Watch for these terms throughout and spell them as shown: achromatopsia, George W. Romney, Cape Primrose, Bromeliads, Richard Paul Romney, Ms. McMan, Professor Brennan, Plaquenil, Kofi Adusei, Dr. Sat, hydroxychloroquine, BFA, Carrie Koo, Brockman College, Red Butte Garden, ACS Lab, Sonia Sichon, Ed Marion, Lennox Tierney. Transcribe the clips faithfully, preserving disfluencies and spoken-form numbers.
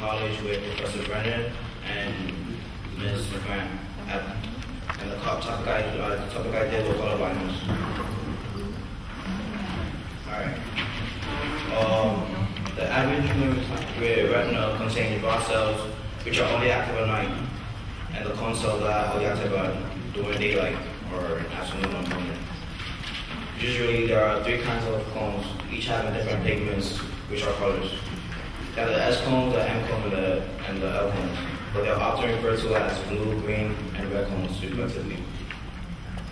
College with Professor Brennan and Miz McMan. And the topic I, uh, the topic I did was all about this. Alright. Um, the average human retina contains rod cells, which are only active at night, and the cone cells are only active during daylight or afternoon or morning. Usually, there are three kinds of cones, each having different pigments, which are colors. There are the S cones, the M cone, and the, and the L cones, but they are often referred to as blue, green, and red cones, respectively.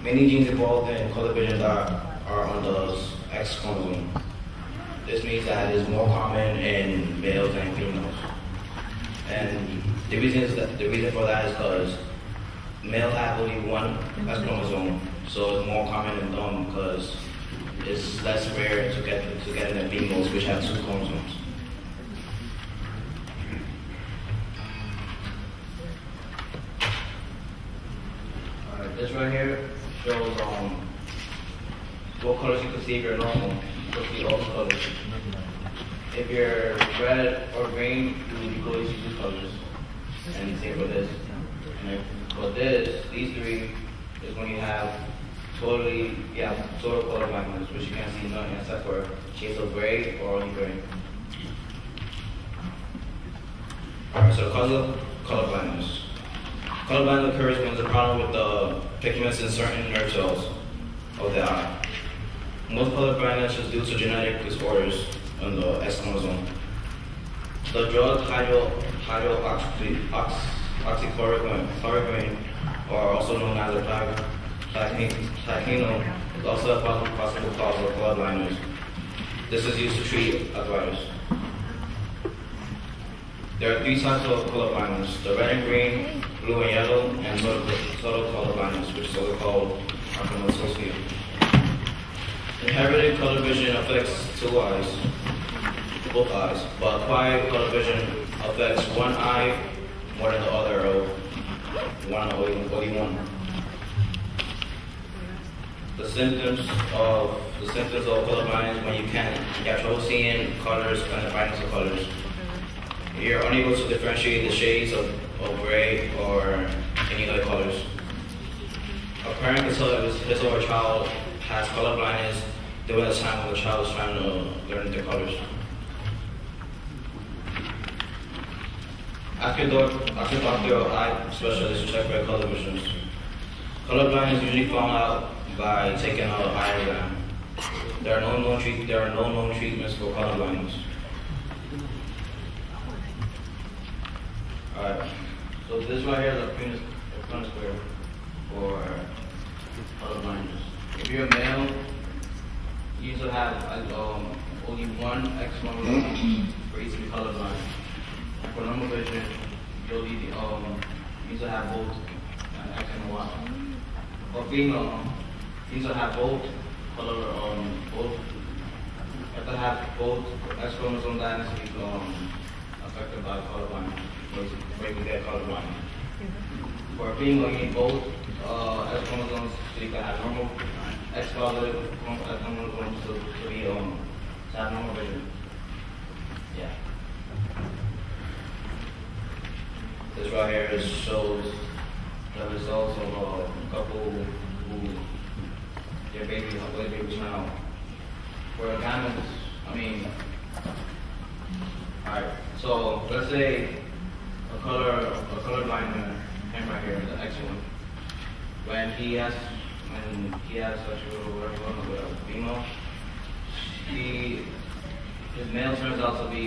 Many genes involved in color vision are, are on the X chromosome. This means that it is more common in males than females. And the reason, is that, the reason for that is because males have only one X chromosome, so it's more common in them because it's less rare to get to get in the females, which have two chromosomes. All right, this right here shows um what colors you can see if you're normal, which all colors. If you're red or green, you can always see these colors. And the same for this. And for this, these three is when you have totally, yeah, total color blindness, which you can't see nothing except for shades of gray or only gray. Alright, so color, color blindness. Color blindness occurs when there's a problem with the pigments in certain nerve cells of the eye. Most color blindness is due to genetic disorders on the X chromosome. The drug hydro, hydroxychloroquine, or also known as a Plaquenil, is also a possible cause of color blindness. This is used to treat arthritis. There are three types of color blindness: the red and green, blue and yellow, and total color blindness, which is also called achromatopsia. Inherited color vision affects two eyes, both eyes, but acquired color vision affects one eye more than the other, or one or even one. The symptoms of the symptoms of colorblindness: when you can't get trouble seeing colors and the brightness of colors. You're unable to differentiate the shades of, of gray or any other colors. A parent can tell if his or her child has colorblindness during the time when the child is trying to learn their colors. After doctor or eye specialist to check for color vision. Colorblindness is usually found out by taking out an eye exam. There are no known treat there are no known treatments for colorblindness. Alright. So this right here is a penis penis square for colorblindness. If you're a male, you usually have um, only one X chromosome for each colorblind. For normal vision, you'll need um you usually have both an X and a Y. For female, these will have both color, um, both. If they have both X chromosome lines, you become um, affected by colorblind, maybe they're colorblind. Mm-hmm. For a female, you need both uh, X chromosomes, so you can have normal X positive X chromosomes to, to be um, to have normal vision. Yeah. This right here shows the results of uh, a couple who. Their baby, a boy baby child. For a diamond, I mean, alright, so let's say a color, a colorblind man, him right here, the X one. When he has, when he has sexual, whatever, with a female, he, his male turns out to be,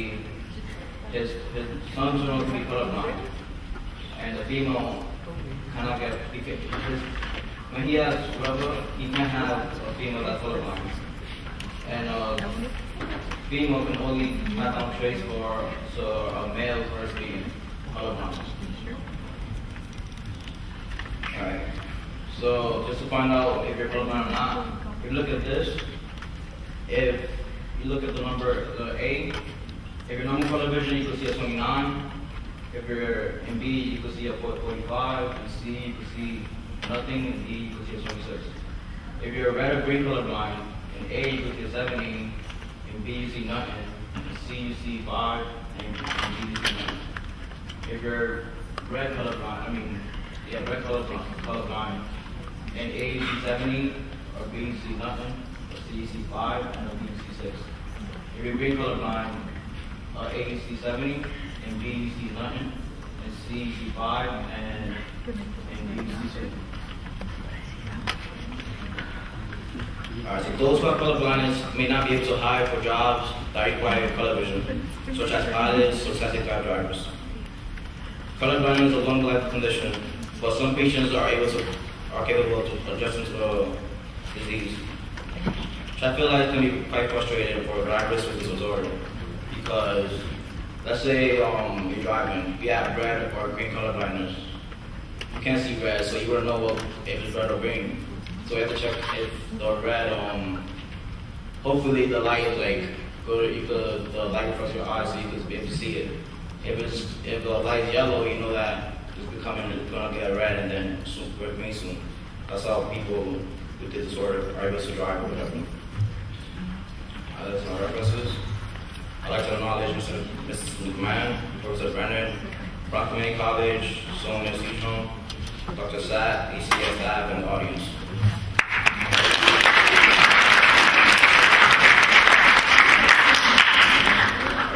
his, his son turns out to be colorblind. And the female cannot get, he can, his, when he has rubber, he can have a female that's colorblind. And uh, female can only map out traits for so a male first being colorblind. Alright, so just to find out if you're colorblind or not, if you look at this, if you look at the number the A, if you're normal color vision, you can see a twenty-nine. If you're in B, you can see a forty-five. In C, you can see nothing. In D, you could see a twenty-six. If you're red or green colorblind, in A you could see a seventeen, in B you see nothing, in C you see five, and in D you see nothing. if you're red colorblind, I mean, yeah, red colorblind, colorblind, and A U C seventy, or B U C nothing, or C U C five, and B U C six. If you're green colorblind, uh, A U C seventy, and B U C nothing, and C U C five, and, and B U C six. Alright, so those who are colorblind may not be able to hire for jobs that require color vision, such as pilots or taxi cab drivers. Colorblindness is a long-life condition, but some patients are able to are capable of adjusting to the disease. Traffic lights can be quite frustrating for drivers with this disorder because, let's say um, you're driving, you have red or green colorblindness. You can't see red, so you wouldn't know what, if it's red or green. So we have to check if the red, um, hopefully the light is like, good, you could, the light across your eyes so you could be able to see it. If it's, if the light is yellow, you know that it's becoming, it's gonna get red and then soon, green soon. That's how people with this disorder are able to drive or whatever. Uh, that's my references. I'd like to acknowledge Mister Missus McMan, Professor Brennan, Brockman College, Sonia Sichon, Doctor Sat, A C S Lab, and the audience.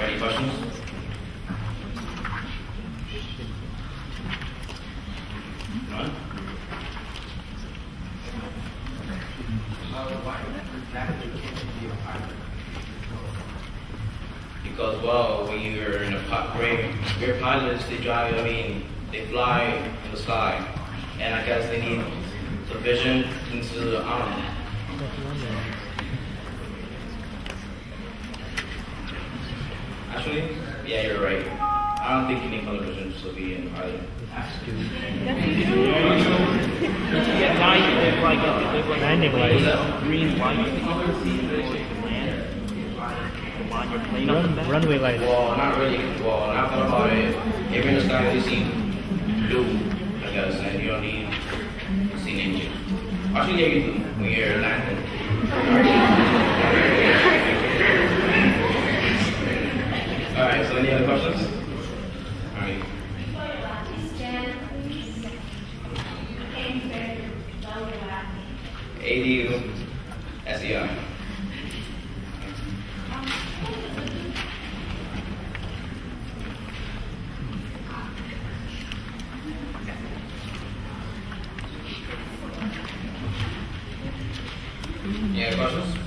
Any questions? None? Because, well, when you're in a pot grave, your pilots, they drive, I mean, they fly in the sky, and I guess they need the vision into the arm. Actually, yeah, you're right. I don't think you need color vision to be in pilot. Yeah, now you live like a live like anyway. Green light. Run, runway lights. Well, not really. Well, not gonna about it. If you're in the sky, you see blue, I guess, and you don't need to see an engine. Actually, yeah, you do when you're landing. Alright, so any other questions? Alright. A D U S E I. Any questions?